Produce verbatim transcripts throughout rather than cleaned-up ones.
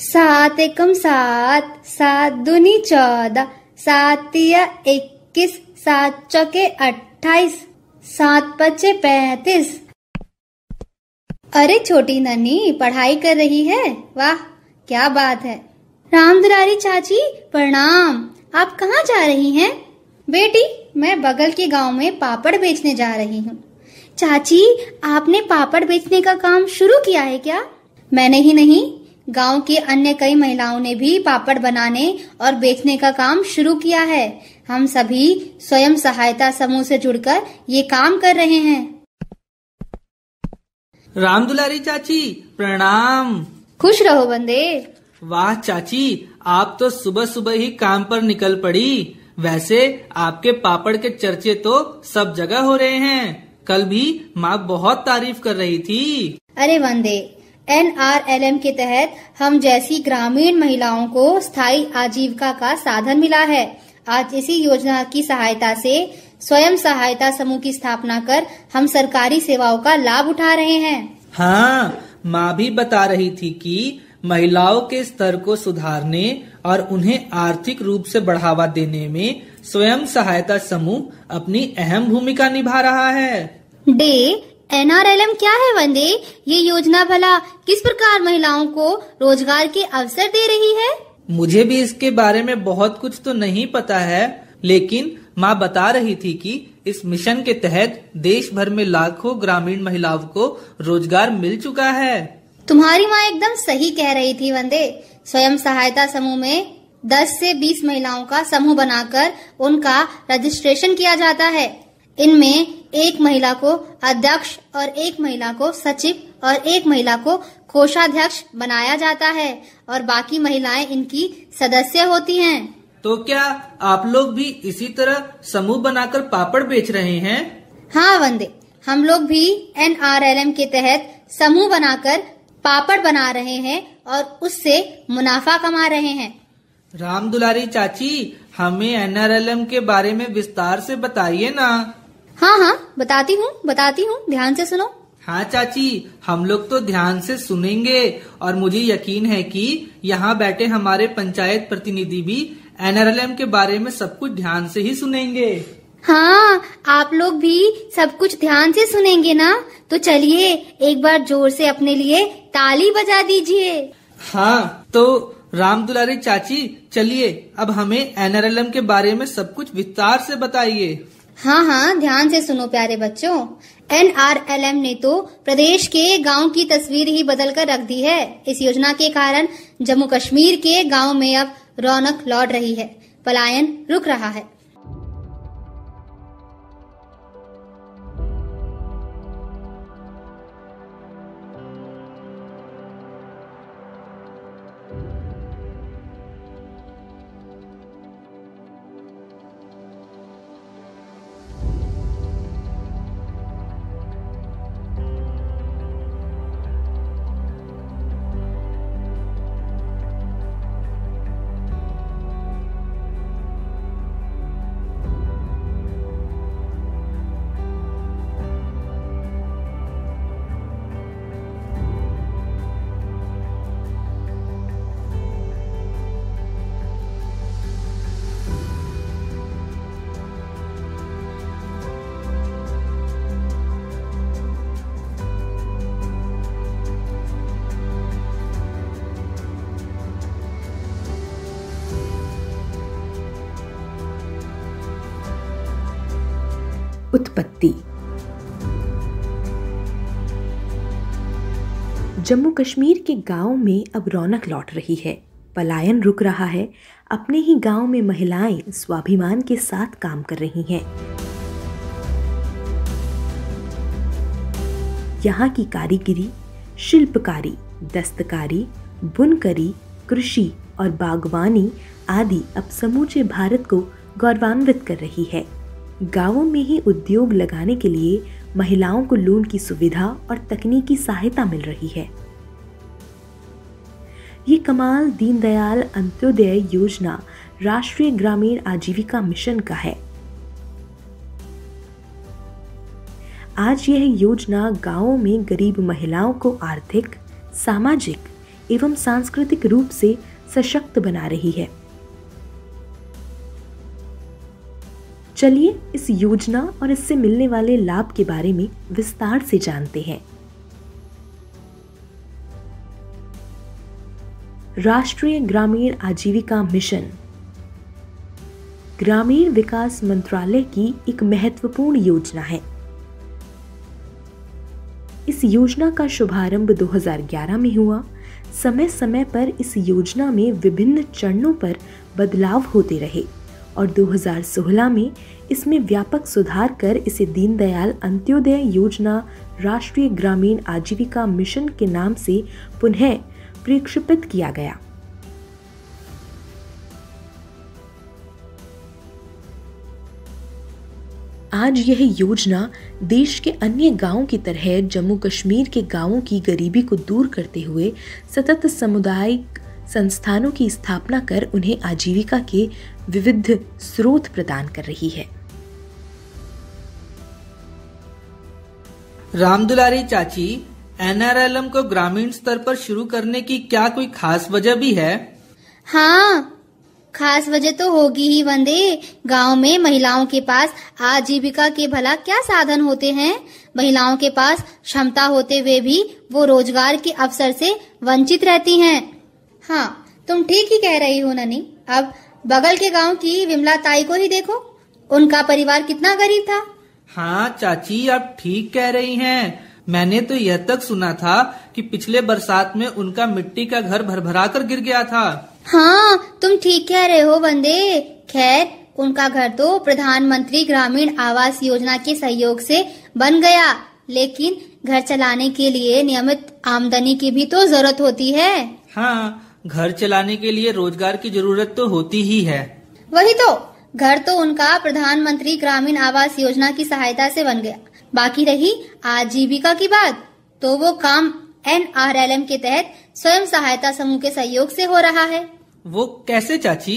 सात एकम सात, सात दूनी चौदह, सात तिया इक्कीस, सात चौके अट्ठाईस, सात पच्चे पैतीस। अरे छोटी नन्ही पढ़ाई कर रही है, वाह क्या बात है। राम दुलारी चाची प्रणाम, आप कहाँ जा रही हैं? बेटी मैं बगल के गांव में पापड़ बेचने जा रही हूँ। चाची आपने पापड़ बेचने का काम शुरू किया है क्या? मैंने ही नहीं, गांव की अन्य कई महिलाओं ने भी पापड़ बनाने और बेचने का काम शुरू किया है। हम सभी स्वयं सहायता समूह से जुड़कर ये काम कर रहे हैं। राम दुलारी चाची प्रणाम। खुश रहो बंदे। वाह चाची आप तो सुबह सुबह ही काम पर निकल पड़ी। वैसे आपके पापड़ के चर्चे तो सब जगह हो रहे हैं, कल भी माँ बहुत तारीफ कर रही थी। अरे बंदे एन आर एल एम के तहत हम जैसी ग्रामीण महिलाओं को स्थायी आजीविका का साधन मिला है। आज इसी योजना की सहायता से स्वयं सहायता समूह की स्थापना कर हम सरकारी सेवाओं का लाभ उठा रहे हैं। हाँ माँ भी बता रही थी कि महिलाओं के स्तर को सुधारने और उन्हें आर्थिक रूप से बढ़ावा देने में स्वयं सहायता समूह अपनी अहम भूमिका निभा रहा है। DAY N R L M क्या है वंदे? ये योजना भला किस प्रकार महिलाओं को रोजगार के अवसर दे रही है? मुझे भी इसके बारे में बहुत कुछ तो नहीं पता है, लेकिन माँ बता रही थी कि इस मिशन के तहत देश भर में लाखों ग्रामीण महिलाओं को रोजगार मिल चुका है। तुम्हारी माँ एकदम सही कह रही थी वंदे। स्वयं सहायता समूह में दस से बीस महिलाओं का समूह बनाकर उनका रजिस्ट्रेशन किया जाता है। इनमें एक महिला को अध्यक्ष और एक महिला को सचिव और एक महिला को कोषाध्यक्ष बनाया जाता है और बाकी महिलाएं इनकी सदस्य होती हैं। तो क्या आप लोग भी इसी तरह समूह बनाकर पापड़ बेच रहे हैं? हाँ वंदे हम लोग भी एन आर एल एम के तहत समूह बनाकर पापड़ बना रहे हैं और उससे मुनाफा कमा रहे हैं। राम दुलारी चाची हमें एन आर एल एम के बारे में विस्तार से बताइए ना। हाँ हाँ बताती हूँ बताती हूँ, ध्यान से सुनो। हाँ चाची हम लोग तो ध्यान से सुनेंगे और मुझे यकीन है कि यहाँ बैठे हमारे पंचायत प्रतिनिधि भी एन आर एल एम के बारे में सब कुछ ध्यान से ही सुनेंगे। हाँ आप लोग भी सब कुछ ध्यान से सुनेंगे ना, तो चलिए एक बार जोर से अपने लिए ताली बजा दीजिए। हाँ तो राम दुलारी चाची चलिए अब हमें एन आर एल एम के बारे में सब कुछ विस्तार से बताइए। हाँ हाँ ध्यान से सुनो प्यारे बच्चों, एन आर एल एम ने तो प्रदेश के गांव की तस्वीर ही बदल कर रख दी है। इस योजना के कारण जम्मू कश्मीर के गांव में अब रौनक लौट रही है, पलायन रुक रहा है। उत्पत्ति। जम्मू कश्मीर के गांव में अब रौनक लौट रही है, पलायन रुक रहा है। अपने ही गांव में महिलाएं स्वाभिमान के साथ काम कर रही हैं। यहाँ की कारीगरी, शिल्पकारी, दस्तकारी, बुनकरी, कृषि और बागवानी आदि अब समूचे भारत को गौरवान्वित कर रही है। गांवों में ही उद्योग लगाने के लिए महिलाओं को लोन की सुविधा और तकनीकी सहायता मिल रही है। ये कमाल दीनदयाल अंत्योदय योजना राष्ट्रीय ग्रामीण आजीविका मिशन का है। आज यह योजना गांवों में गरीब महिलाओं को आर्थिक, सामाजिक एवं सांस्कृतिक रूप से सशक्त बना रही है। चलिए इस योजना और इससे मिलने वाले लाभ के बारे में विस्तार से जानते हैं। राष्ट्रीय ग्रामीण आजीविका मिशन ग्रामीण विकास मंत्रालय की एक महत्वपूर्ण योजना है। इस योजना का शुभारंभ दो हज़ार ग्यारह में हुआ। समय समय पर इस योजना में विभिन्न चरणों पर बदलाव होते रहे और दो हज़ार सोलह में इसमें व्यापक सुधार कर इसे दीनदयाल अंत्योदय योजना राष्ट्रीय ग्रामीण आजीविका मिशन के नाम से पुनः प्रक्षेपित किया गया। आज यह योजना देश के अन्य गांवों की तरह जम्मू कश्मीर के गांवों की गरीबी को दूर करते हुए सतत सामुदायिक संस्थानों की स्थापना कर उन्हें आजीविका के विविध स्रोत प्रदान कर रही है। राम दुलारी चाची, एन आर एल एम को ग्रामीण स्तर पर शुरू करने की क्या कोई खास वजह भी है? हाँ, खास वजह तो होगी ही वंदे। गांव में महिलाओं के पास आजीविका के भला क्या साधन होते हैं। महिलाओं के पास क्षमता होते हुए भी वो रोजगार के अवसर से वंचित रहती हैं। हाँ, तुम ठीक ही कह रही हो ननी। अब बगल के गांव की विमला ताई को ही देखो, उनका परिवार कितना गरीब था। हाँ चाची, आप ठीक कह रही हैं। मैंने तो यह तक सुना था कि पिछले बरसात में उनका मिट्टी का घर भरभरा कर गिर गया था। हाँ, तुम ठीक कह रहे हो बंदे। खैर, उनका घर तो प्रधानमंत्री ग्रामीण आवास योजना के सहयोग से बन गया, लेकिन घर चलाने के लिए नियमित आमदनी की भी तो जरूरत होती है। हाँ, घर चलाने के लिए रोजगार की जरूरत तो होती ही है। वही तो, घर तो उनका प्रधानमंत्री ग्रामीण आवास योजना की सहायता से बन गया। बाकी रही आजीविका की बात, तो वो काम एन आर एल एम के तहत स्वयं सहायता समूह के सहयोग से हो रहा है। वो कैसे चाची?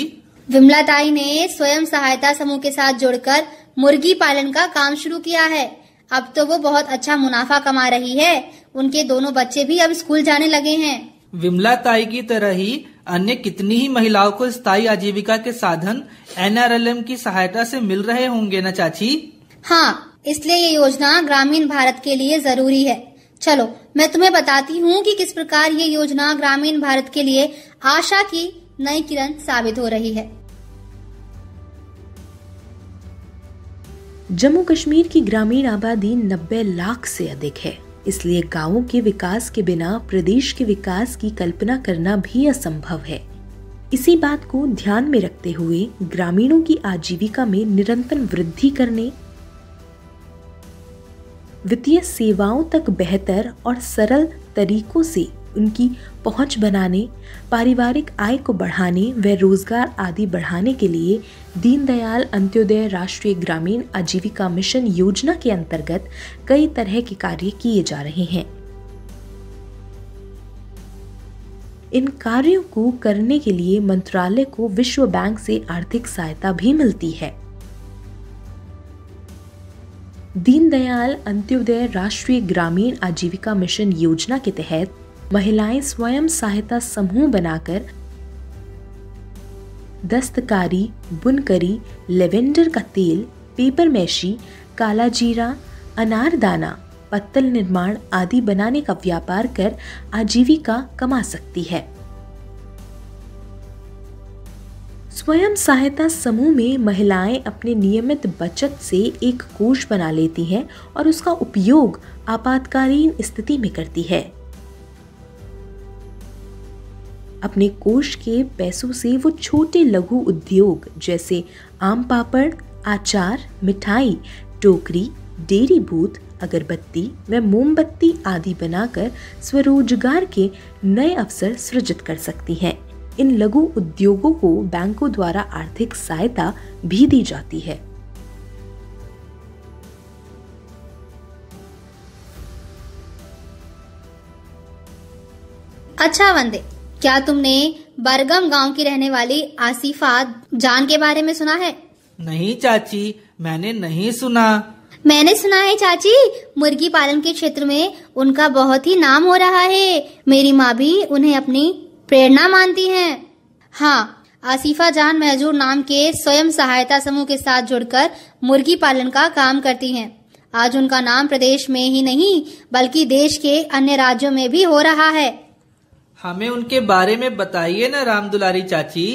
विमला ताई ने स्वयं सहायता समूह के साथ जुड़कर मुर्गी पालन का काम शुरू किया है। अब तो वो बहुत अच्छा मुनाफा कमा रही है। उनके दोनों बच्चे भी अब स्कूल जाने लगे हैं। विमला ताई की तरह ही अन्य कितनी ही महिलाओं को स्थायी आजीविका के साधन एन आर एल एम की सहायता से मिल रहे होंगे न चाची? हाँ, इसलिए ये योजना ग्रामीण भारत के लिए जरूरी है। चलो मैं तुम्हें बताती हूँ कि किस प्रकार ये योजना ग्रामीण भारत के लिए आशा की नई किरण साबित हो रही है। जम्मू कश्मीर की ग्रामीण आबादी नब्बे लाख से अधिक है, इसलिए गांवों के विकास के बिना प्रदेश के विकास की कल्पना करना भी असंभव है। इसी बात को ध्यान में रखते हुए ग्रामीणों की आजीविका में निरंतर वृद्धि करने, वित्तीय सेवाओं तक बेहतर और सरल तरीकों से उनकी पहुंच बनाने, पारिवारिक आय को बढ़ाने व रोजगार आदि बढ़ाने के लिए दीनदयाल अंत्योदय राष्ट्रीय ग्रामीण आजीविका मिशन योजना के अंतर्गत कई तरह के कार्य किए जा रहे हैं। इन कार्यों को करने के लिए मंत्रालय को विश्व बैंक से आर्थिक सहायता भी मिलती है। दीनदयाल अंत्योदय राष्ट्रीय ग्रामीण आजीविका मिशन योजना के तहत महिलाएं स्वयं सहायता समूह बनाकर दस्तकारी, बुनकरी, लेवेंडर का तेल, पेपर मैशी, काला जीरा, अनारदाना, पत्तल निर्माण आदि बनाने का व्यापार कर आजीविका कमा सकती है। स्वयं सहायता समूह में महिलाएं अपने नियमित बचत से एक कोष बना लेती हैं और उसका उपयोग आपातकालीन स्थिति में करती है। अपने कोष के पैसों से वो छोटे लघु उद्योग जैसे आम पापड़, आचार, मिठाई, टोकरी, डेयरी बूथ, अगरबत्ती व मोमबत्ती आदि बनाकर स्वरोजगार के नए अवसर सृजित कर सकती हैं। इन लघु उद्योगों को बैंकों द्वारा आर्थिक सहायता भी दी जाती है। अच्छा वंदे, क्या तुमने बरगम गांव की रहने वाली आसिफा जान के बारे में सुना है? नहीं चाची, मैंने नहीं सुना। मैंने सुना है चाची, मुर्गी पालन के क्षेत्र में उनका बहुत ही नाम हो रहा है। मेरी माँ भी उन्हें अपनी प्रेरणा मानती हैं। हाँ, आसिफा जान महजूर नाम के स्वयं सहायता समूह के साथ जुड़कर मुर्गी पालन का काम करती हैं। आज उनका नाम प्रदेश में ही नहीं बल्कि देश के अन्य राज्यों में भी हो रहा है। हमें उनके बारे में बताइए ना राम दुलारी चाची।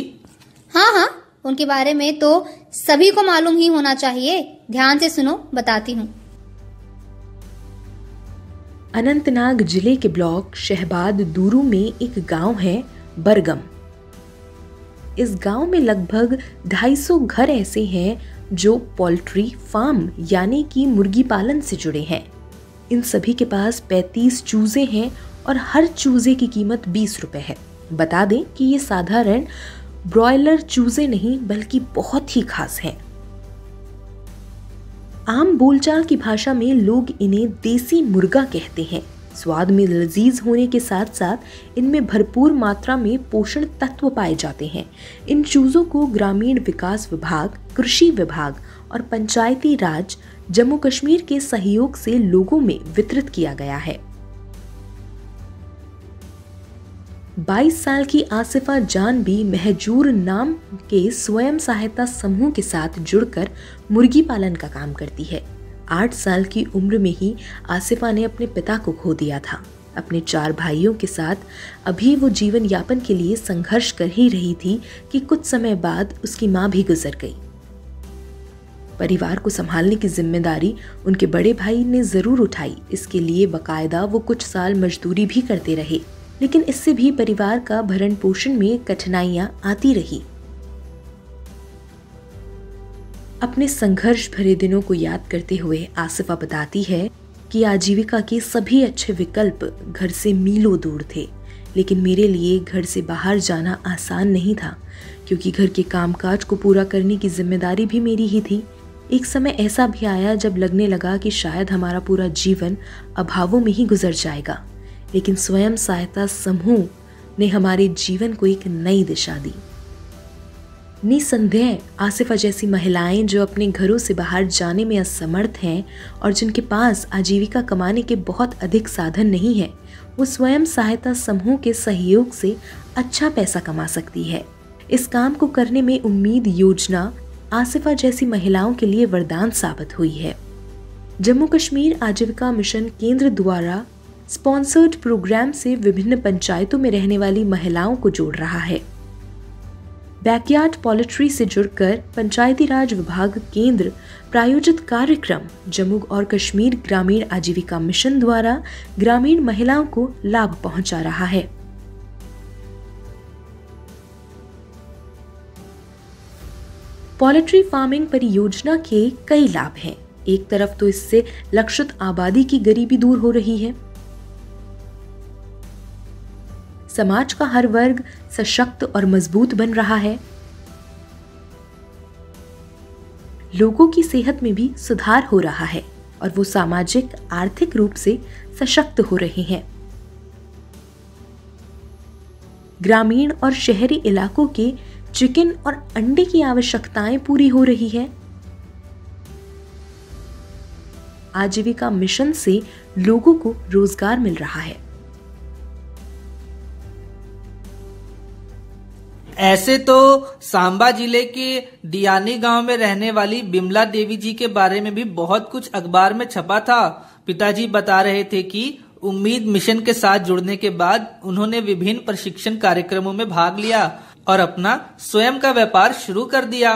हाँ हाँ, उनके बारे में तो सभी को मालूम ही होना चाहिए। ध्यान से सुनो, बताती हूँ। अनंतनाग जिले के ब्लॉक शहबाद दूरू में एक गांव है बरगम। इस गांव में लगभग दो सौ पचास घर ऐसे हैं जो पोल्ट्री फार्म यानी कि मुर्गी पालन से जुड़े हैं। इन सभी के पास पैंतीस चूजे हैं और हर चूजे की कीमत बीस रुपए है। बता दें कि ये साधारण ब्रॉयलर चूजे नहीं बल्कि बहुत ही खास हैं। आम बोलचाल की भाषा में लोग इन्हें देसी मुर्गा कहते हैं। स्वाद में लजीज होने के साथ साथ इनमें भरपूर मात्रा में पोषण तत्व पाए जाते हैं। इन चूजों को ग्रामीण विकास विभाग, कृषि विभाग और पंचायती राज जम्मू कश्मीर के सहयोग से लोगों में वितरित किया गया है। बाईस साल की आसिफा जान भी महजूर नाम के स्वयं सहायता समूह के साथ जुड़कर मुर्गी पालन का काम करती है। आठ साल की उम्र में ही आसिफा ने अपने पिता को खो दिया था। अपने चार भाइयों के साथ अभी वो जीवन यापन के लिए संघर्ष कर ही रही थी कि कुछ समय बाद उसकी मां भी गुजर गई। परिवार को संभालने की जिम्मेदारी उनके बड़े भाई ने जरूर उठाई। इसके लिए बाकायदा वो कुछ साल मजदूरी भी करते रहे, लेकिन इससे भी परिवार का भरण पोषण में कठिनाइयां आती रही। अपने संघर्ष भरे दिनों को याद करते हुए आसिफा बताती है कि आजीविका के सभी अच्छे विकल्प घर से मीलों दूर थे, लेकिन मेरे लिए घर से बाहर जाना आसान नहीं था क्योंकि घर के कामकाज को पूरा करने की जिम्मेदारी भी मेरी ही थी। एक समय ऐसा भी आया जब लगने लगा कि शायद हमारा पूरा जीवन अभावों में ही गुजर जाएगा, लेकिन स्वयं सहायता समूह ने हमारे जीवन को एक नई दिशा दी। निसंदेह आसिफा जैसी महिलाएं जो अपने घरों से बाहर जाने में असमर्थ हैं और जिनके पास आजीविका कमाने के बहुत अधिक साधन नहीं है, वो स्वयं सहायता समूह के सहयोग से अच्छा पैसा कमा सकती है। इस काम को करने में उम्मीद योजना आसिफा जैसी महिलाओं के लिए वरदान साबित हुई है। जम्मू कश्मीर आजीविका मिशन केंद्र द्वारा स्पॉन्सर्ड प्रोग्राम से विभिन्न पंचायतों में रहने वाली महिलाओं को जोड़ रहा है। बैकयार्ड पोल्ट्री से जुड़कर पंचायती राज विभाग केंद्र प्रायोजित कार्यक्रम जम्मू और कश्मीर ग्रामीण आजीविका मिशन द्वारा ग्रामीण महिलाओं को लाभ पहुंचा रहा है। पोल्ट्री फार्मिंग परियोजना के कई लाभ हैं। एक तरफ तो इससे लक्षित आबादी की गरीबी दूर हो रही है, समाज का हर वर्ग सशक्त और मजबूत बन रहा है, लोगों की सेहत में भी सुधार हो रहा है और वो सामाजिक आर्थिक रूप से सशक्त हो रहे हैं। ग्रामीण और शहरी इलाकों के चिकन और अंडे की आवश्यकताएं पूरी हो रही है। आजीविका मिशन से लोगों को रोजगार मिल रहा है। ऐसे तो सांबा जिले के दियानी गांव में रहने वाली बिमला देवी जी के बारे में भी बहुत कुछ अखबार में छपा था। पिताजी बता रहे थे कि उम्मीद मिशन के साथ जुड़ने के बाद उन्होंने विभिन्न प्रशिक्षण कार्यक्रमों में भाग लिया और अपना स्वयं का व्यापार शुरू कर दिया।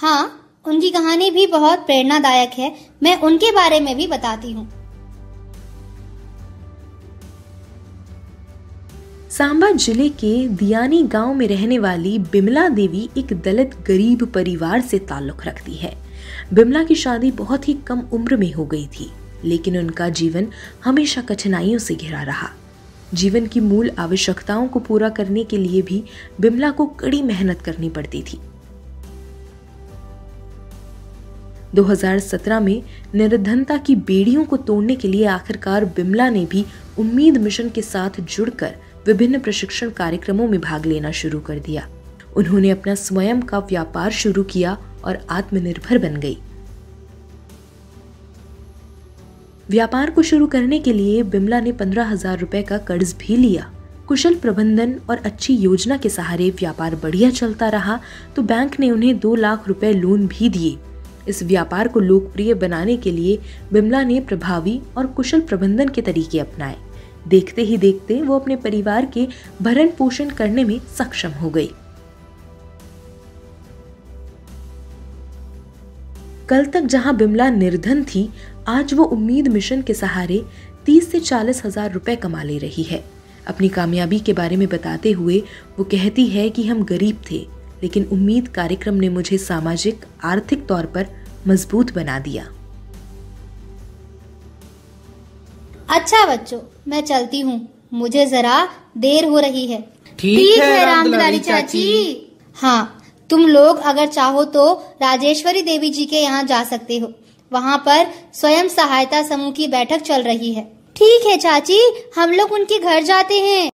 हाँ, उनकी कहानी भी बहुत प्रेरणादायक है। मैं उनके बारे में भी बताती हूँ। सांबा जिले के दियानी गांव में रहने वाली बिमला देवी एक दलित गरीब परिवार से ताल्लुक़ रखती है। बिमला की शादी बहुत ही कम उम्र में हो गई थी, लेकिन उनका जीवन हमेशा कठिनाइयों से घिरा रहा। जीवन की मूल आवश्यकताओं को पूरा करने के लिए भी बिमला को कड़ी मेहनत करनी पड़ती थी। दो हज़ार सत्रह में निर्धनता की बेड़ियों को तोड़ने के लिए आखिरकार बिमला ने भी उम्मीद मिशन के साथ जुड़कर विभिन्न प्रशिक्षण कार्यक्रमों में भाग लेना शुरू कर दिया। उन्होंने अपना स्वयं का व्यापार शुरू किया और आत्मनिर्भर बन गई। व्यापार को शुरू करने के लिए बिमला ने पंद्रह हजार रुपए का कर्ज भी लिया। कुशल प्रबंधन और अच्छी योजना के सहारे व्यापार बढ़िया चलता रहा तो बैंक ने उन्हें दो लाख रुपए लोन भी दिए। इस व्यापार को लोकप्रिय बनाने के लिए बिमला ने प्रभावी और कुशल प्रबंधन के तरीके अपनाए। देखते ही देखते वो अपने परिवार के भरण पोषण करने में सक्षम हो गई। कल तक जहां बिमला निर्धन थी, आज वो उम्मीद मिशन के सहारे तीस से चालीस हजार रुपए कमा ले रही है। अपनी कामयाबी के बारे में बताते हुए वो कहती है कि हम गरीब थे, लेकिन उम्मीद कार्यक्रम ने मुझे सामाजिक आर्थिक तौर पर मजबूत बना दिया। अच्छा बच्चों, मैं चलती हूँ, मुझे जरा देर हो रही है। ठीक है राम दुलारी चाची। हाँ, तुम लोग अगर चाहो तो राजेश्वरी देवी जी के यहाँ जा सकते हो, वहाँ पर स्वयं सहायता समूह की बैठक चल रही है। ठीक है चाची, हम लोग उनके घर जाते हैं।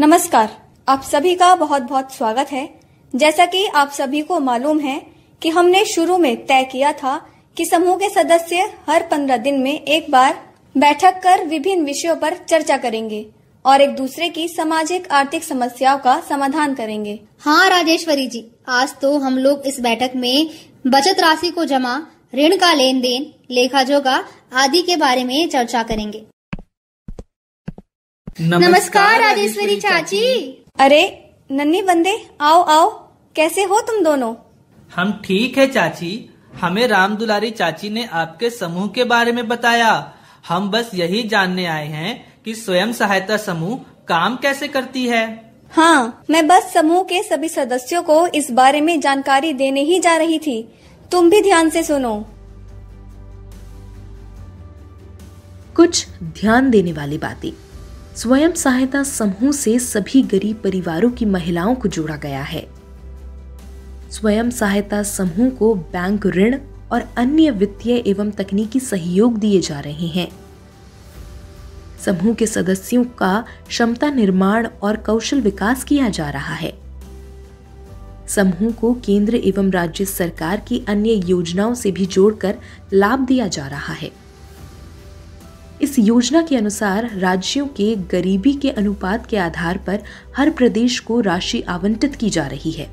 नमस्कार, आप सभी का बहुत बहुत स्वागत है। जैसा कि आप सभी को मालूम है कि हमने शुरू में तय किया था कि समूह के सदस्य हर पंद्रह दिन में एक बार बैठक कर विभिन्न विषयों पर चर्चा करेंगे और एक दूसरे की सामाजिक आर्थिक समस्याओं का समाधान करेंगे। हाँ राजेश्वरी जी, आज तो हम लोग इस बैठक में बचत राशि को जमा, ऋण का लेन देन, लेखा जोखा आदि के बारे में चर्चा करेंगे। नमस्कार राजेश्वरी चाची। अरे नन्ही बंदे, आओ आओ, कैसे हो तुम दोनों? हम ठीक है चाची, हमें राम दुलारी चाची ने आपके समूह के बारे में बताया। हम बस यही जानने आए हैं कि स्वयं सहायता समूह काम कैसे करती है। हाँ, मैं बस समूह के सभी सदस्यों को इस बारे में जानकारी देने ही जा रही थी, तुम भी ध्यान से सुनो। कुछ ध्यान देने वाली बातें। स्वयं सहायता समूह से सभी गरीब परिवारों की महिलाओं को जोड़ा गया है। स्वयं सहायता समूह को बैंक ऋण और अन्य वित्तीय एवं तकनीकी सहयोग दिए जा रहे हैं। समूह के सदस्यों का क्षमता निर्माण और कौशल विकास किया जा रहा है। समूह को केंद्र एवं राज्य सरकार की अन्य योजनाओं से भी जोड़कर लाभ दिया जा रहा है। इस योजना के अनुसार राज्यों के गरीबी के अनुपात के आधार पर हर प्रदेश को राशि आवंटित की जा रही है।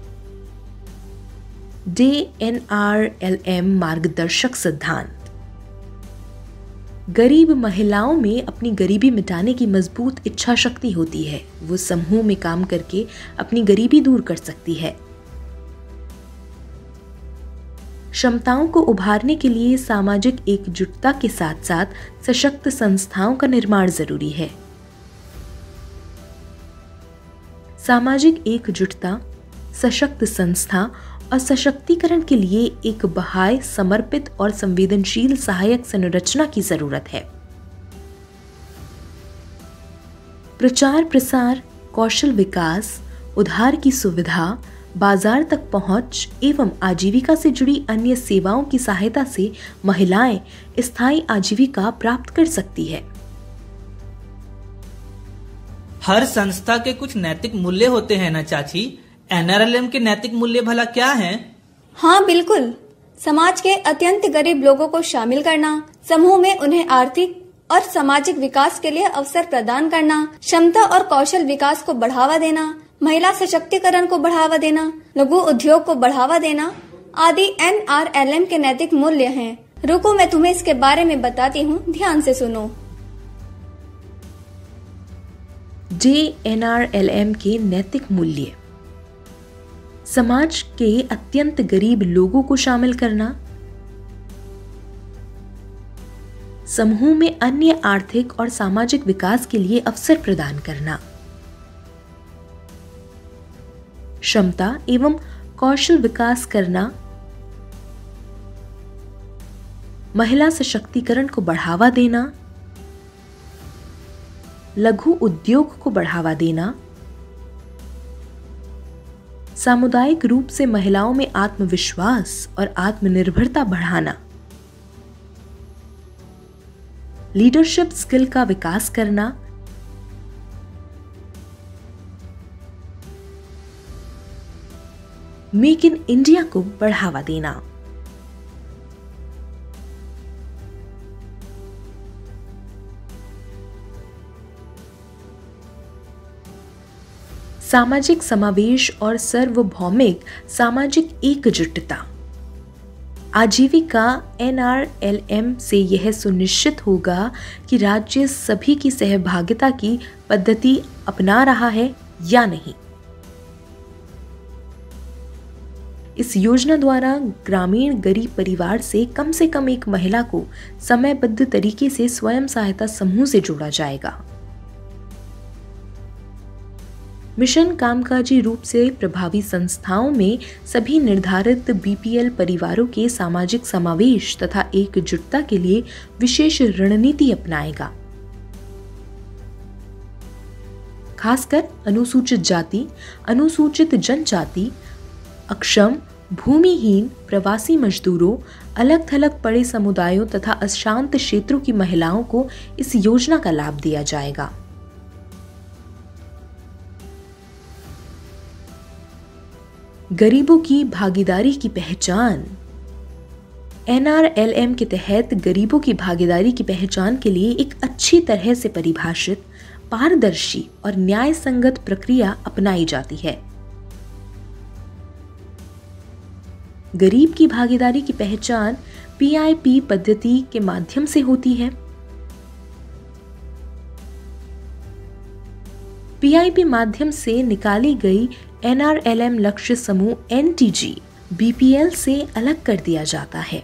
DAY N R L M मार्गदर्शक सिद्धांत। गरीब महिलाओं में अपनी गरीबी मिटाने की मजबूत इच्छा शक्ति होती है। वो समूह में काम करके अपनी गरीबी दूर कर सकती है। क्षमताओं को उभारने के लिए सामाजिक एकजुटता के साथ साथ सशक्त संस्थाओं का निर्माण जरूरी है। सामाजिक एकजुटता, सशक्त संस्था और सशक्तिकरण के लिए एक बहाय, समर्पित और संवेदनशील सहायक संरचना की जरूरत है। प्रचार प्रसार, कौशल विकास, उधार की सुविधा, बाजार तक पहुंच एवं आजीविका से जुड़ी अन्य सेवाओं की सहायता से महिलाएं स्थायी आजीविका प्राप्त कर सकती है। हर संस्था के कुछ नैतिक मूल्य होते हैं ना चाची? एन आर एल एम के नैतिक मूल्य भला क्या हैं? हाँ बिल्कुल, समाज के अत्यंत गरीब लोगों को शामिल करना, समूह में उन्हें आर्थिक और सामाजिक विकास के लिए अवसर प्रदान करना, क्षमता और कौशल विकास को बढ़ावा देना, महिला सशक्तिकरण को बढ़ावा देना, लघु उद्योग को बढ़ावा देना आदि एन आर एल एम के नैतिक मूल्य हैं। रुको, मैं तुम्हें इसके बारे में बताती हूँ, ध्यान से सुनो। DAY N R L M के नैतिक मूल्य। समाज के अत्यंत गरीब लोगों को शामिल करना, समूह में अन्य आर्थिक और सामाजिक विकास के लिए अवसर प्रदान करना, क्षमता एवं कौशल विकास करना, महिला सशक्तिकरण को बढ़ावा देना, लघु उद्योग को बढ़ावा देना, सामुदायिक रूप से महिलाओं में आत्मविश्वास और आत्मनिर्भरता बढ़ाना, लीडरशिप स्किल का विकास करना, मेक इन इंडिया को बढ़ावा देना। सामाजिक समावेश और सार्वभौमिक सामाजिक एकजुटता। आजीविका एन आर एल एम से यह सुनिश्चित होगा कि राज्य सभी की सहभागिता की पद्धति अपना रहा है या नहीं। इस योजना द्वारा ग्रामीण गरीब परिवार से कम से कम एक महिला को समयबद्ध तरीके से स्वयं सहायता समूह से जोड़ा जाएगा। मिशन कामकाजी रूप से प्रभावी संस्थाओं में सभी निर्धारित बी पी एल परिवारों के सामाजिक समावेश तथा एकजुटता के लिए विशेष रणनीति अपनाएगा, खासकर अनुसूचित जाति, अनुसूचित जनजाति, अक्षम, भूमिहीन, प्रवासी मजदूरों, अलग थलग पड़े समुदायों तथा अशांत क्षेत्रों की महिलाओं को इस योजना का लाभ दिया जाएगा। गरीबों की भागीदारी की पहचान। एन आर एल एम के तहत गरीबों की भागीदारी की पहचान के लिए एक अच्छी तरह से परिभाषित, पारदर्शी और न्याय संगत प्रक्रिया अपनाई जाती है। गरीब की भागीदारी की पहचान पी आई पी पद्धति के माध्यम से होती है। पी आई पी माध्यम से निकाली गई एन आर एल एम लक्ष्य समूह N T G B P L से अलग कर दिया जाता है।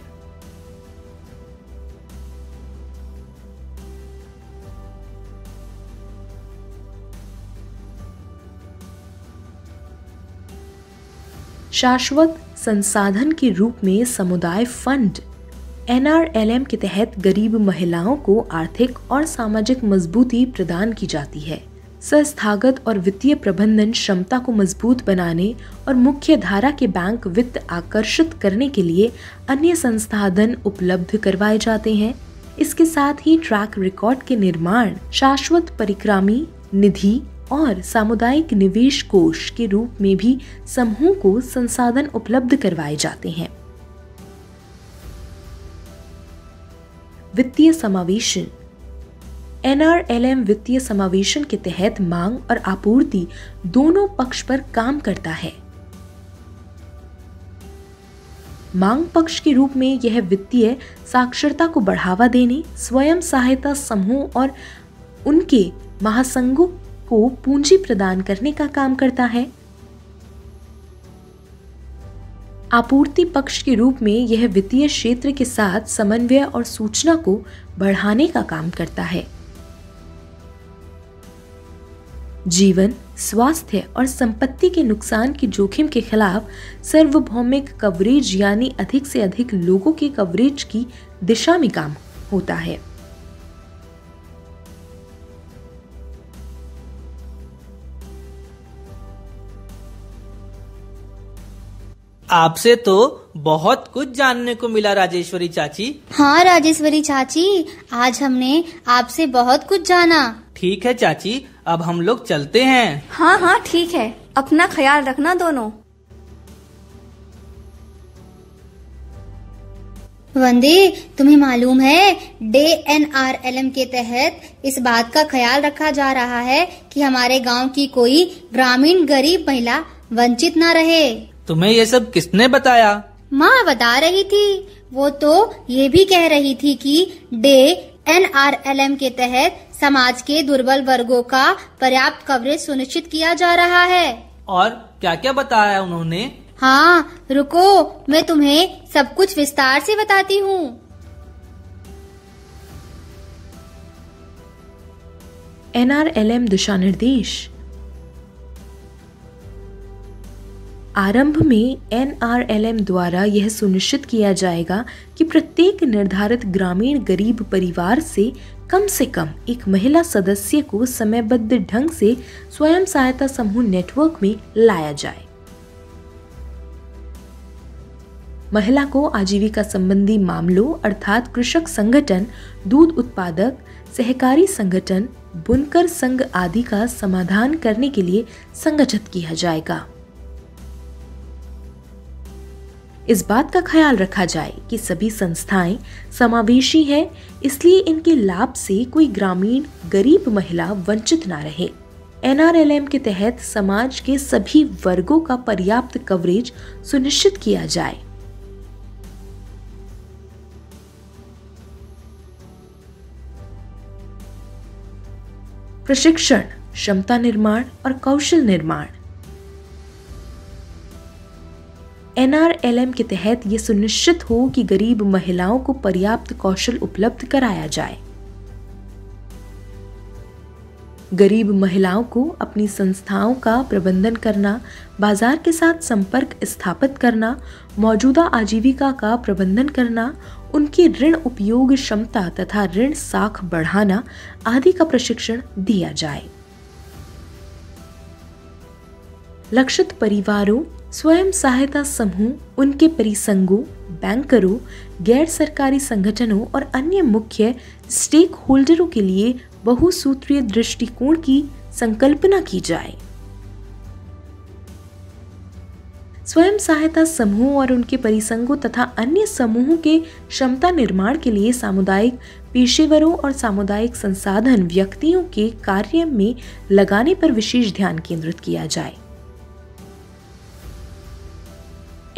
शाश्वत संसाधन के रूप में समुदाय फंड। एन आर एल एम के तहत गरीब महिलाओं को आर्थिक और सामाजिक मजबूती प्रदान की जाती है। संस्थागत और वित्तीय प्रबंधन क्षमता को मजबूत बनाने और मुख्य धारा के बैंक वित्त आकर्षित करने के लिए अन्य संसाधन उपलब्ध करवाए जाते हैं। इसके साथ ही ट्रैक रिकॉर्ड के निर्माण, शाश्वत परिक्रामी निधि और सामुदायिक निवेश कोष के रूप में भी समूह को संसाधन उपलब्ध करवाए जाते हैं। वित्तीय समावेशन। एन आर एल एम वित्तीय समावेशन के तहत मांग और आपूर्ति दोनों पक्ष पर काम करता है। मांग पक्ष के रूप में यह वित्तीय साक्षरता को बढ़ावा देने, स्वयं सहायता समूह और उनके महासंघों को पूंजी प्रदान करने का काम करता है। आपूर्ति पक्ष के रूप में यह वित्तीय क्षेत्र के साथ समन्वय और सूचना को बढ़ाने का काम करता है। जीवन, स्वास्थ्य और संपत्ति के नुकसान के जोखिम के खिलाफ सार्वभौमिक कवरेज यानी अधिक से अधिक लोगों के कवरेज की दिशा में काम होता है। आपसे तो बहुत कुछ जानने को मिला राजेश्वरी चाची। हाँ राजेश्वरी चाची, आज हमने आपसे बहुत कुछ जाना। ठीक है चाची, अब हम लोग चलते हैं। हाँ हाँ ठीक है, अपना ख्याल रखना दोनों। वंदे, तुम्हें मालूम है DAY N R L M के तहत इस बात का ख्याल रखा जा रहा है कि हमारे गांव की कोई ग्रामीण गरीब महिला वंचित न रहे। तुम्हें ये सब किसने बताया? माँ बता रही थी। वो तो ये भी कह रही थी कि DAY N R L M के तहत समाज के दुर्बल वर्गों का पर्याप्त कवरेज सुनिश्चित किया जा रहा है। और क्या क्या बताया उन्होंने? हाँ रुको, मैं तुम्हें सब कुछ विस्तार से बताती हूँ। एन आर एल एम दिशा निर्देश। आरंभ में एन आर एल एम द्वारा यह सुनिश्चित किया जाएगा कि प्रत्येक निर्धारित ग्रामीण गरीब परिवार से कम से कम एक महिला सदस्य को समयबद्ध ढंग से स्वयं सहायता समूह नेटवर्क में लाया जाए। महिला को आजीविका संबंधी मामलों अर्थात कृषक संगठन, दूध उत्पादक, सहकारी संगठन, बुनकर संघ आदि का समाधान करने के लिए संगठित किया जाएगा। इस बात का ख्याल रखा जाए कि सभी संस्थाएं समावेशी हैं, इसलिए इनके लाभ से कोई ग्रामीण गरीब महिला वंचित ना रहे। एन आर एल एम के तहत समाज के सभी वर्गों का पर्याप्त कवरेज सुनिश्चित किया जाए। प्रशिक्षण, क्षमता निर्माण और कौशल निर्माण। एन आर एल एम के तहत ये सुनिश्चित हो कि गरीब महिलाओं को पर्याप्त कौशल उपलब्ध कराया जाए। गरीब महिलाओं को अपनी संस्थाओं का प्रबंधन करना, बाजार के साथ संपर्क स्थापित करना, मौजूदा आजीविका का प्रबंधन करना, उनकी ऋण उपयोग क्षमता तथा ऋण साख बढ़ाना आदि का प्रशिक्षण दिया जाए। लक्षित परिवारों, स्वयं सहायता समूह, उनके परिसंघों, बैंकरों, गैर सरकारी संगठनों और अन्य मुख्य स्टेक होल्डरों के लिए बहुसूत्रीय दृष्टिकोण की संकल्पना की जाए। स्वयं सहायता समूह और उनके परिसंघों तथा अन्य समूहों के क्षमता निर्माण के लिए सामुदायिक पेशेवरों और सामुदायिक संसाधन व्यक्तियों के कार्य में लगाने पर विशेष ध्यान केंद्रित किया जाए।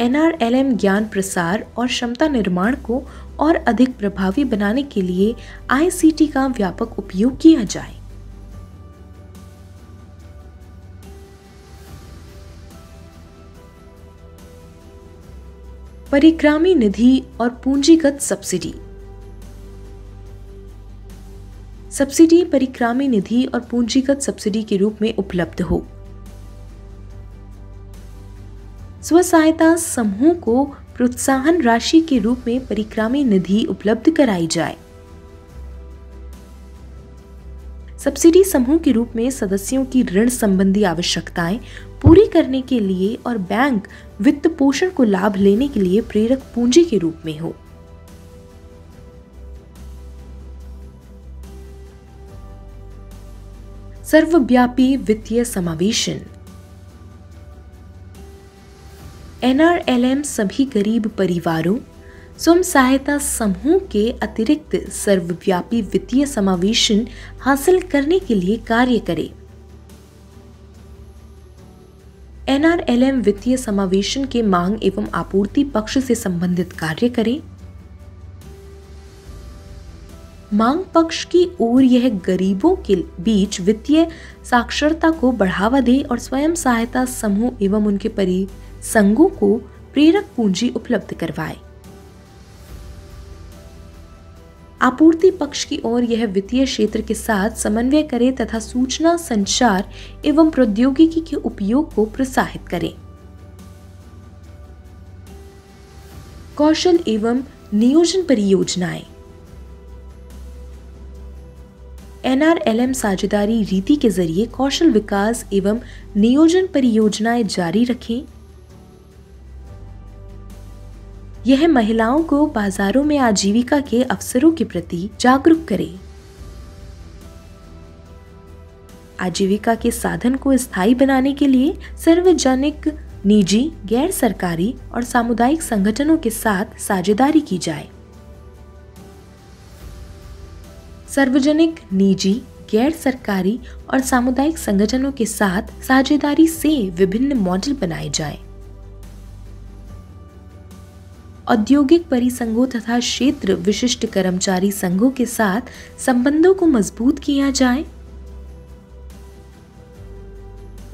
एन आर एल एम ज्ञान प्रसार और क्षमता निर्माण को और अधिक प्रभावी बनाने के लिए आई सी टी का व्यापक उपयोग किया जाए। परिक्रामी निधि और पूंजीगत सब्सिडी। सब्सिडी परिक्रामी निधि और पूंजीगत सब्सिडी के रूप में उपलब्ध हो। स्व सहायता समूह को प्रोत्साहन राशि के रूप में परिक्रामी निधि उपलब्ध कराई जाए। सब्सिडी समूह के रूप में सदस्यों की ऋण संबंधी आवश्यकताएं पूरी करने के लिए और बैंक वित्त पोषण को लाभ लेने के लिए प्रेरक पूंजी के रूप में हो। सर्वव्यापी वित्तीय समावेशन। एन आर एल एम सभी गरीब परिवारों, स्वयं सहायता समूह के अतिरिक्त सर्वव्यापी वित्तीय समावेशन हासिल करने के लिए कार्य करे। एन आर एल एम वित्तीय समावेशन के मांग एवं आपूर्ति पक्ष से संबंधित कार्य करे। मांग पक्ष की ओर यह गरीबों के बीच वित्तीय साक्षरता को बढ़ावा दे और स्वयं सहायता समूह एवं उनके परि संघों को प्रेरक पूंजी उपलब्ध करवाए। आपूर्ति पक्ष की ओर यह वित्तीय क्षेत्र के साथ समन्वय करे तथा सूचना संचार एवं प्रौद्योगिकी के उपयोग को प्रोत्साहित करे। कौशल एवं नियोजन परियोजनाएं। एन आर एल एम साझेदारी रीति के जरिए कौशल विकास एवं नियोजन परियोजनाएं जारी रखें। यह महिलाओं को बाजारों में आजीविका के अवसरों के प्रति जागरूक करे। आजीविका के साधन को स्थायी बनाने के लिए सार्वजनिक, निजी, गैर सरकारी और सामुदायिक संगठनों के साथ साझेदारी की जाए। सार्वजनिक, निजी, गैर सरकारी और सामुदायिक संगठनों के साथ साझेदारी से विभिन्न मॉडल बनाए जाएं। औद्योगिक परिसंघों तथा क्षेत्र विशिष्ट कर्मचारी संघों के साथ संबंधों को मजबूत किया जाए।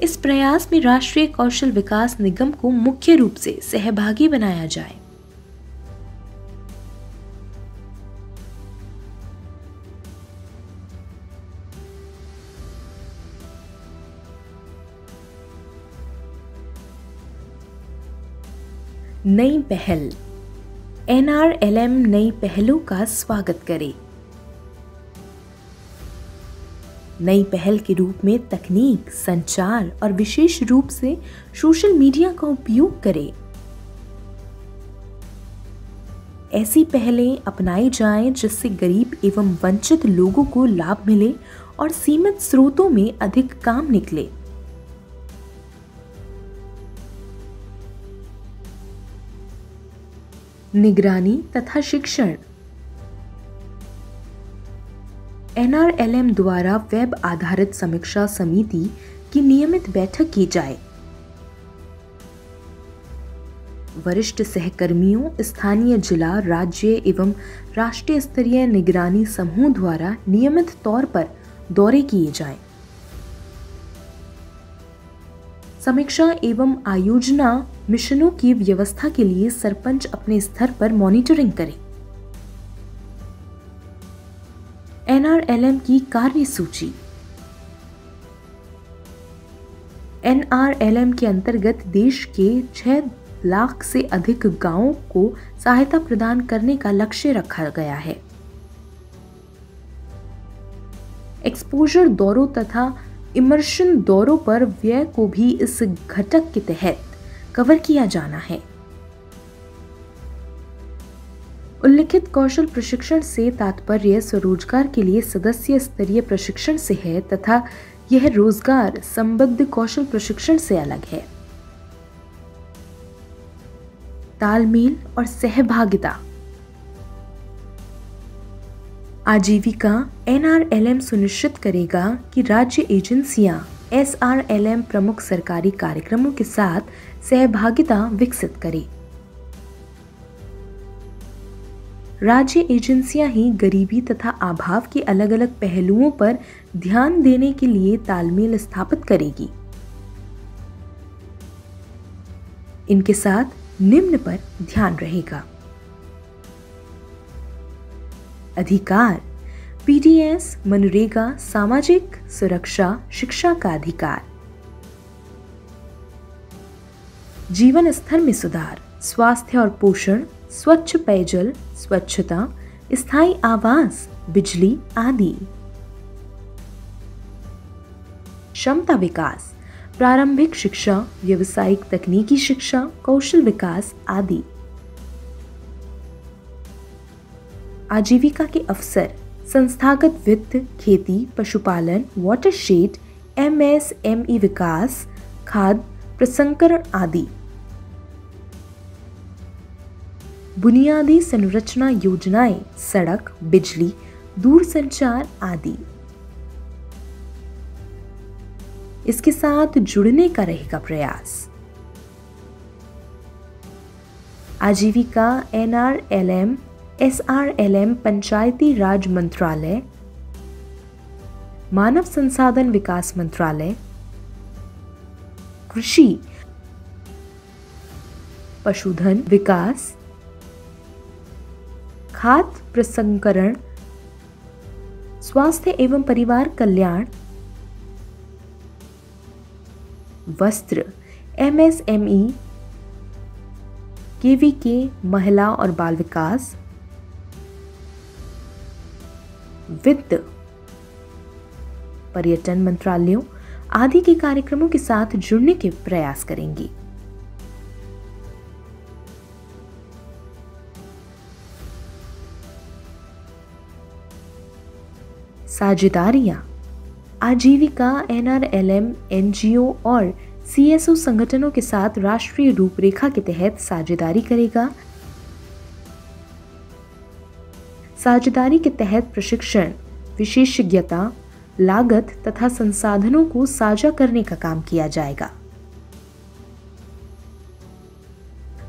इस प्रयास में राष्ट्रीय कौशल विकास निगम को मुख्य रूप से सहभागी बनाया जाए। नई पहल। एन आर एल एम नई पहलों का स्वागत करे। नई पहल के रूप में तकनीक, संचार और विशेष रूप से सोशल मीडिया का उपयोग करे। ऐसी पहलें अपनाई जाएं जिससे गरीब एवं वंचित लोगों को लाभ मिले और सीमित स्रोतों में अधिक काम निकले। निगरानी तथा शिक्षण। एन आर एल एम द्वारा वेब आधारित समीक्षा समिति की नियमित बैठक की जाए। वरिष्ठ सहकर्मियों, स्थानीय, जिला, राज्य एवं राष्ट्रीय स्तरीय निगरानी समूह द्वारा नियमित तौर पर दौरे किए जाएं। समीक्षा एवं आयोजना मिशनों की व्यवस्था के लिए सरपंच अपने स्तर पर मॉनिटरिंग करें। एन आर एल एम की कार्यसूची। एन आर एल एम के अंतर्गत देश के छह लाख से अधिक गांवों को सहायता प्रदान करने का लक्ष्य रखा गया है। एक्सपोजर दौरों तथा इमर्शन दौरों पर व्यय को भी इस घटक के तहत कवर किया जाना है। उल्लिखित कौशल प्रशिक्षण से तात्पर्य स्वरोजगार के लिए सदस्य स्तरीय प्रशिक्षण से है तथा यह रोजगार संबद्ध कौशल प्रशिक्षण से अलग है। तालमेल और सहभागिता। आजीविका। एन आर एल एम सुनिश्चित करेगा कि राज्य एजेंसियां एस आर एल एम प्रमुख सरकारी कार्यक्रमों के साथ सहभागिता विकसित करें। राज्य एजेंसियां ही गरीबी तथा अभाव के अलग अलग पहलुओं पर ध्यान देने के लिए तालमेल स्थापित करेगी। इनके साथ निम्न पर ध्यान रहेगा। अधिकार। पी डी एस, मनरेगा, सामाजिक सुरक्षा, शिक्षा का अधिकार। जीवन स्तर में सुधार, स्वास्थ्य और पोषण, स्वच्छ पेयजल, स्वच्छता, स्थायी आवास, बिजली आदि। क्षमता विकास, प्रारंभिक शिक्षा, व्यावसायिक तकनीकी शिक्षा, कौशल विकास आदि। आजीविका के अवसर, संस्थागत वित्त, खेती, पशुपालन, watershed, M S M E विकास, खाद्य प्रसंस्करण आदि। बुनियादी संरचना योजनाएं, सड़क, बिजली, दूरसंचार आदि। इसके साथ जुड़ने का रहेगा प्रयास। आजीविका, N R L M, S R L M, Panchayati Raj मंत्रालय, मानव संसाधन विकास मंत्रालय, कृषि, पशुधन विकास, खाद्य प्रसंस्करण, स्वास्थ्य एवं परिवार कल्याण, वस्त्र, एम एस एम ई, के वी के, महिला और बाल विकास, वित्त, पर्यटन मंत्रालयों आदि के कार्यक्रमों के साथ जुड़ने के प्रयास करेंगी। साझेदारियां। आजीविका, N R L M, N G O और सी एस ओ संगठनों के साथ राष्ट्रीय रूपरेखा के तहत साझेदारी करेगा। साझेदारी के तहत प्रशिक्षण, विशेषज्ञता, लागत तथा संसाधनों को साझा करने का काम किया जाएगा।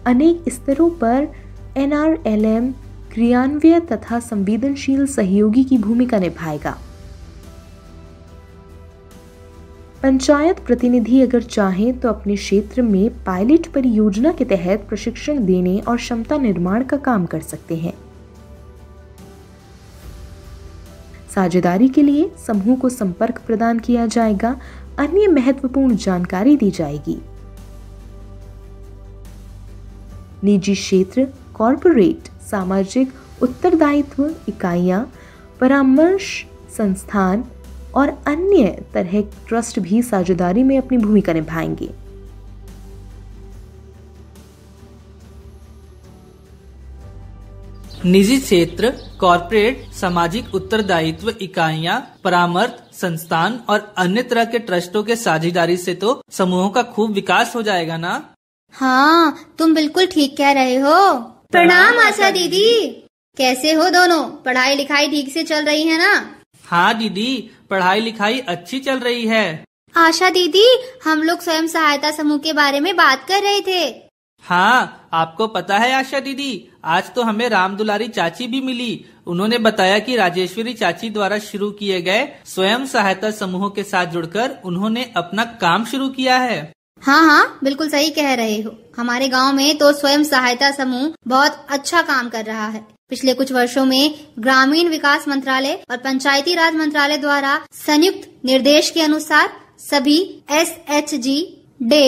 अनेक स्तरों पर एन आर एल एम क्रियान्वयन तथा संवेदनशील सहयोगी की भूमिका निभाएगा। पंचायत प्रतिनिधि अगर चाहें तो अपने क्षेत्र में पायलट परियोजना के तहत प्रशिक्षण देने और क्षमता निर्माण का काम कर सकते हैं। साझेदारी के लिए समूह को संपर्क प्रदान किया जाएगा। अन्य महत्वपूर्ण जानकारी दी जाएगी। निजी क्षेत्र, कॉर्पोरेट, सामाजिक उत्तरदायित्व इकाइयां, परामर्श संस्थान और अन्य तरह ट्रस्ट भी साझेदारी में अपनी भूमिका निभाएंगे। निजी क्षेत्र, कॉर्पोरेट, सामाजिक उत्तरदायित्व इकाइयां, परामर्श संस्थान और अन्य तरह के ट्रस्टों के साझेदारी से तो समूहों का खूब विकास हो जाएगा ना। हाँ, तुम बिल्कुल ठीक कह रहे हो। प्रणाम आशा दीदी, कैसे हो दोनों? पढ़ाई लिखाई ठीक से चल रही है ना? हाँ दीदी, पढ़ाई लिखाई अच्छी चल रही है। आशा दीदी, हम लोग स्वयं सहायता समूह के बारे में बात कर रहे थे। हाँ, आपको पता है आशा दीदी, आज तो हमें राम दुलारी चाची भी मिली। उन्होंने बताया कि राजेश्वरी चाची द्वारा शुरू किए गए स्वयं सहायता समूहों के साथ जुड़कर उन्होंने अपना काम शुरू किया है। हाँ हाँ, बिल्कुल सही कह रहे हो। हमारे गांव में तो स्वयं सहायता समूह बहुत अच्छा काम कर रहा है। पिछले कुछ वर्षों में ग्रामीण विकास मंत्रालय और पंचायती राज मंत्रालय द्वारा संयुक्त निर्देश के अनुसार सभी S H G, DAY,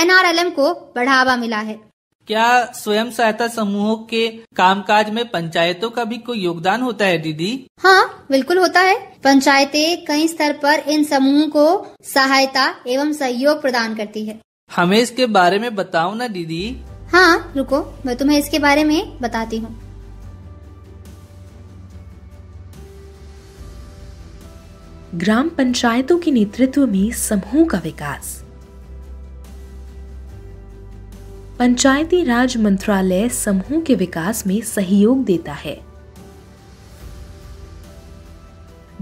N R L M को बढ़ावा मिला है। क्या स्वयं सहायता समूहों के कामकाज में पंचायतों का भी कोई योगदान होता है दीदी? हाँ, बिल्कुल होता है। पंचायतें कई स्तर पर इन समूहों को सहायता एवं सहयोग प्रदान करती है। हमें इसके बारे में बताओ ना दीदी। हाँ, रुको, मैं तुम्हें इसके बारे में बताती हूँ। ग्राम पंचायतों के नेतृत्व में समूह का विकास। पंचायती राज मंत्रालय समूह के विकास में सहयोग देता है।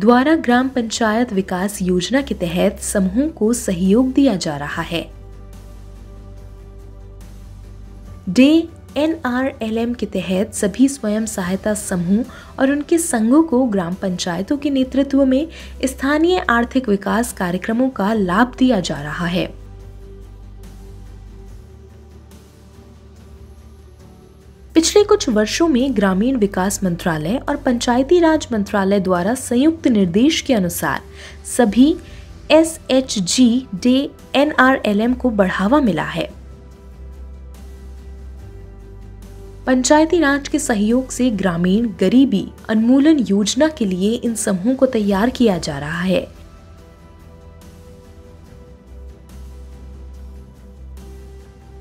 द्वारा ग्राम पंचायत विकास योजना के तहत समूह को सहयोग दिया जा रहा है। DAY N R L M के तहत सभी स्वयं सहायता समूह और उनके संघों को ग्राम पंचायतों के नेतृत्व में स्थानीय आर्थिक विकास कार्यक्रमों का लाभ दिया जा रहा है। पिछले कुछ वर्षों में ग्रामीण विकास मंत्रालय और पंचायती राज मंत्रालय द्वारा संयुक्त निर्देश के अनुसार सभी S H G, DAY, N R L M को बढ़ावा मिला है। पंचायती राज के सहयोग से ग्रामीण गरीबी उन्मूलन योजना के लिए इन समूहों को तैयार किया जा रहा है।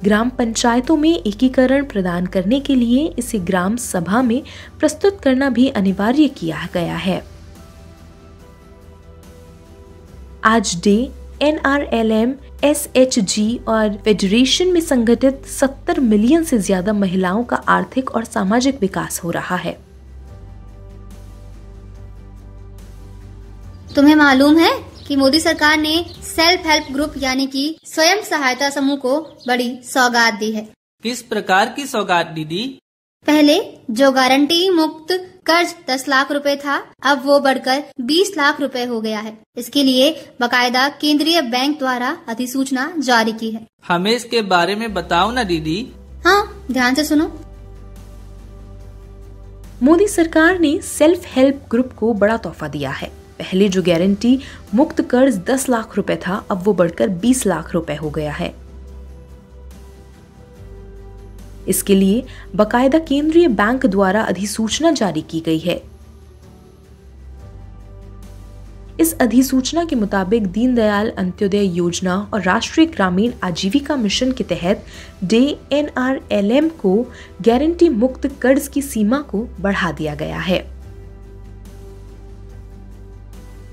ग्राम पंचायतों में एकीकरण प्रदान करने के लिए इसे ग्राम सभा में प्रस्तुत करना भी अनिवार्य किया गया है। आज DAY, N R L M, S H G और फेडरेशन में संगठित सत्तर मिलियन से ज्यादा महिलाओं का आर्थिक और सामाजिक विकास हो रहा है। तुम्हें मालूम है कि मोदी सरकार ने सेल्फ हेल्प ग्रुप यानी कि स्वयं सहायता समूह को बड़ी सौगात दी है। किस प्रकार की सौगात दीदी? पहले जो गारंटी मुक्त कर्ज दस लाख रुपए था, अब वो बढ़कर बीस लाख रुपए हो गया है। इसके लिए बकायदा केंद्रीय बैंक द्वारा अधिसूचना जारी की है। हमें इसके बारे में बताओ ना दीदी। हाँ, ध्यान से सुनो। मोदी सरकार ने सेल्फ हेल्प ग्रुप को बड़ा तोहफा दिया है। पहले जो गारंटी मुक्त कर्ज दस लाख रुपए था, अब वो बढ़कर बीस लाख रुपए हो गया है। इसके लिए बकायदा केंद्रीय बैंक द्वारा अधिसूचना जारी की गई है। इस अधिसूचना के मुताबिक दीन दयाल अंत्योदय योजना और राष्ट्रीय ग्रामीण आजीविका मिशन के तहत DAY N R L M को गारंटी मुक्त कर्ज की सीमा को बढ़ा दिया गया है।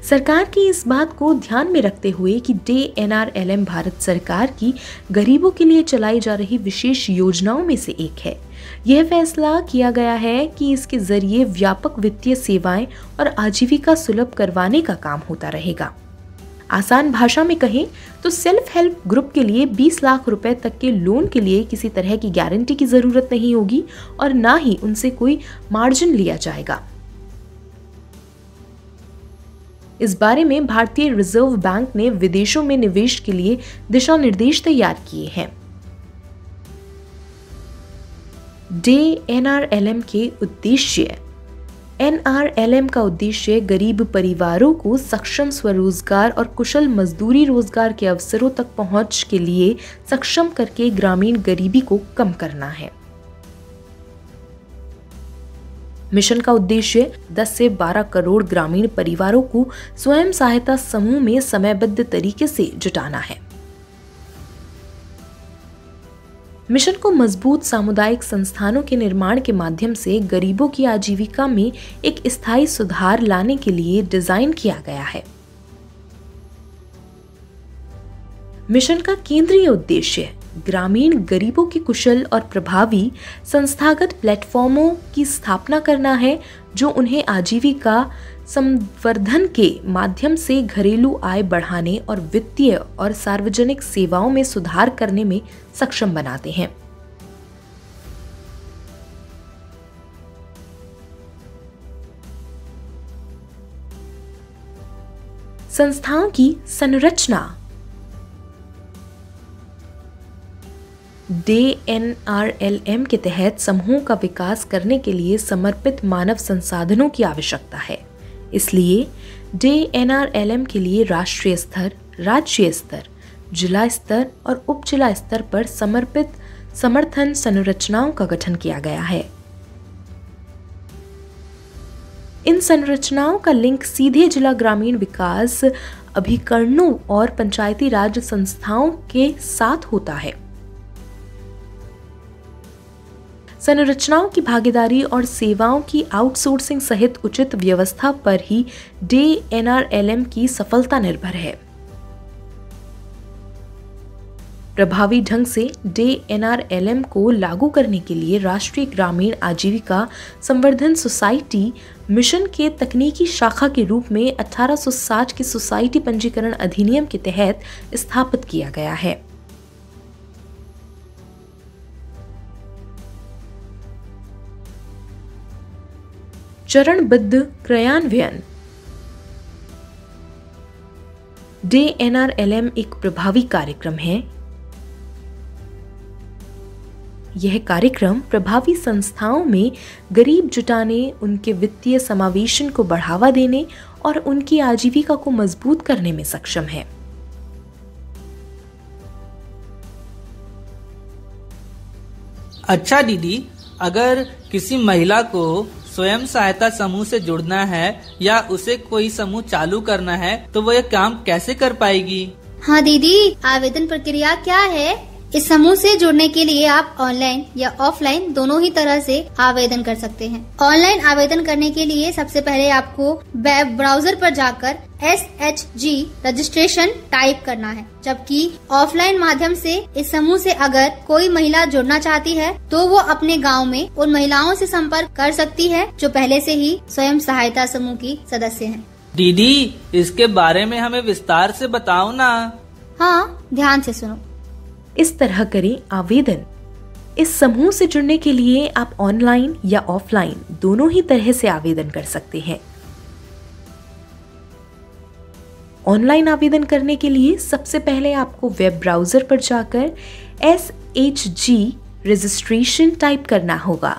सरकार की इस बात को ध्यान में रखते हुए कि DAY N R L M Bharat सरकार की गरीबों के लिए चलाई जा रही विशेष योजनाओं में से एक है, यह फैसला किया गया है कि इसके जरिए व्यापक वित्तीय सेवाएं और आजीविका सुलभ करवाने का काम होता रहेगा। आसान भाषा में कहें तो सेल्फ हेल्प ग्रुप के लिए बीस लाख रुपए तक के लोन के लिए किसी तरह की गारंटी की जरूरत नहीं होगी और ना ही उनसे कोई मार्जिन लिया जाएगा। इस बारे में भारतीय रिजर्व बैंक ने विदेशों में निवेश के लिए दिशा निर्देश तैयार किए हैं। DAY N R L M के उद्देश्य। एन आर एल एम का उद्देश्य गरीब परिवारों को सक्षम स्वरोजगार और कुशल मजदूरी रोजगार के अवसरों तक पहुंच के लिए सक्षम करके ग्रामीण गरीबी को कम करना है। मिशन का उद्देश्य दस से बारह करोड़ ग्रामीण परिवारों को स्वयं सहायता समूह में समयबद्ध तरीके से जुटाना है। मिशन को मजबूत सामुदायिक संस्थानों के निर्माण के माध्यम से गरीबों की आजीविका में एक स्थायी सुधार लाने के लिए डिजाइन किया गया है। मिशन का केंद्रीय उद्देश्य ग्रामीण गरीबों के कुशल और प्रभावी संस्थागत प्लेटफॉर्मों की स्थापना करना है जो उन्हें आजीविका संवर्धन के माध्यम से घरेलू आय बढ़ाने और वित्तीय और सार्वजनिक सेवाओं में सुधार करने में सक्षम बनाते हैं। संस्थाओं की संरचना। DAY N R L M के तहत समूहों का विकास करने के लिए समर्पित मानव संसाधनों की आवश्यकता है। इसलिए DAY N R L M के लिए राष्ट्रीय स्तर, राज्य स्तर, जिला स्तर और उपजिला स्तर पर समर्पित समर्थन संरचनाओं का गठन किया गया है। इन संरचनाओं का लिंक सीधे जिला ग्रामीण विकास अभिकरणों और पंचायती राज संस्थाओं के साथ होता है। संरचनाओं की भागीदारी और सेवाओं की आउटसोर्सिंग सहित उचित व्यवस्था पर ही DAY N R L M की सफलता निर्भर है। प्रभावी ढंग से DAY N R L M को लागू करने के लिए राष्ट्रीय ग्रामीण आजीविका संवर्धन सोसाइटी मिशन के तकनीकी शाखा के रूप में अठारह सौ साठ के सोसाइटी पंजीकरण अधिनियम के तहत स्थापित किया गया है। चरणबद्ध क्रियान्वयन। DAY N R L M एक प्रभावी कार्यक्रम है। यह कार्यक्रम प्रभावी संस्थाओं में गरीब जुटाने, उनके वित्तीय समावेशन को बढ़ावा देने और उनकी आजीविका को मजबूत करने में सक्षम है। अच्छा दीदी, अगर किसी महिला को स्वयं सहायता समूह से जुड़ना है या उसे कोई समूह चालू करना है तो वह यह काम कैसे कर पाएगी? हाँ दीदी, आवेदन प्रक्रिया क्या है? इस समूह से जुड़ने के लिए आप ऑनलाइन या ऑफलाइन दोनों ही तरह से आवेदन कर सकते हैं। ऑनलाइन आवेदन करने के लिए सबसे पहले आपको वेब ब्राउजर पर जाकर S H G registration type करना है, जबकि ऑफलाइन माध्यम से इस समूह से अगर कोई महिला जुड़ना चाहती है तो वो अपने गांव में उन महिलाओं से संपर्क कर सकती है जो पहले से ही स्वयं सहायता समूह की सदस्य हैं। दीदी, इसके बारे में हमें विस्तार से बताओ ना। हाँ, ध्यान से सुनो। इस तरह करें आवेदन। इस समूह से जुड़ने के लिए आप ऑनलाइन या ऑफलाइन दोनों ही तरह से आवेदन कर सकते हैं। ऑनलाइन आवेदन करने के लिए सबसे पहले आपको वेब ब्राउजर पर जाकर S H G registration type करना होगा।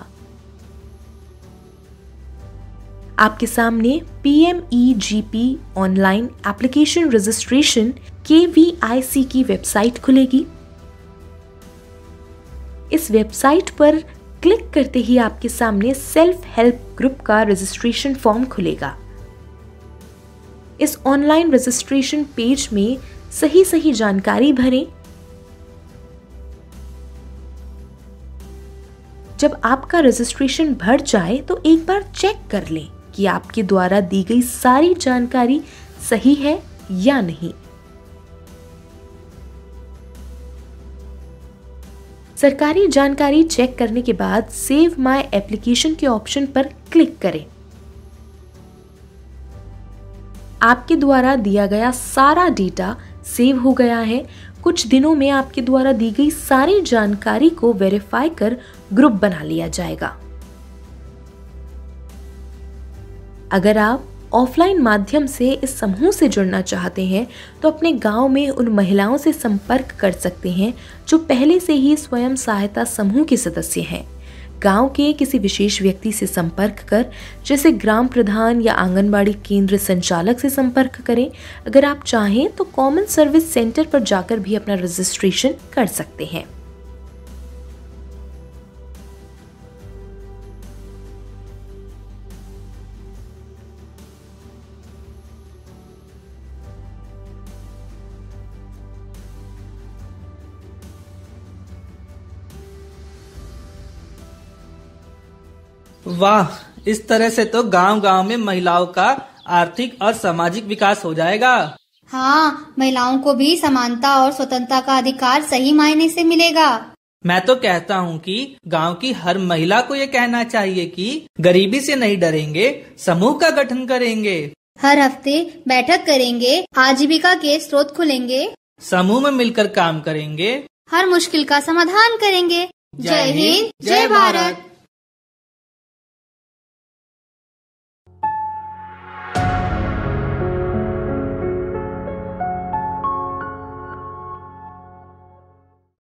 आपके सामने P M E G P online application registration K V I C की वेबसाइट खुलेगी। इस वेबसाइट पर क्लिक करते ही आपके सामने सेल्फ हेल्प ग्रुप का रजिस्ट्रेशन फॉर्म खुलेगा। इस ऑनलाइन रजिस्ट्रेशन पेज में सही सही जानकारी भरें। जब आपका रजिस्ट्रेशन भर जाए तो एक बार चेक कर लें कि आपके द्वारा दी गई सारी जानकारी सही है या नहीं। सरकारी जानकारी चेक करने के बाद सेव माय एप्लीकेशन के ऑप्शन पर क्लिक करें। आपके द्वारा दिया गया सारा डेटा सेव हो गया है। कुछ दिनों में आपके द्वारा दी गई सारी जानकारी को वेरीफाई कर ग्रुप बना लिया जाएगा। अगर आप ऑफलाइन माध्यम से इस समूह से जुड़ना चाहते हैं तो अपने गांव में उन महिलाओं से संपर्क कर सकते हैं जो पहले से ही स्वयं सहायता समूह के सदस्य हैं। गांव के किसी विशेष व्यक्ति से संपर्क कर, जैसे ग्राम प्रधान या आंगनबाड़ी केंद्र संचालक से संपर्क करें। अगर आप चाहें तो कॉमन सर्विस सेंटर पर जाकर भी अपना रजिस्ट्रेशन कर सकते हैं। वाह, इस तरह से तो गांव-गांव में महिलाओं का आर्थिक और सामाजिक विकास हो जाएगा। हाँ, महिलाओं को भी समानता और स्वतंत्रता का अधिकार सही मायने से मिलेगा। मैं तो कहता हूँ कि गांव की हर महिला को ये कहना चाहिए कि गरीबी से नहीं डरेंगे, समूह का गठन करेंगे, हर हफ्ते बैठक करेंगे, आजीविका के स्रोत खुलेंगे, समूह में मिलकर काम करेंगे, हर मुश्किल का समाधान करेंगे। जय हिंद, जय भारत।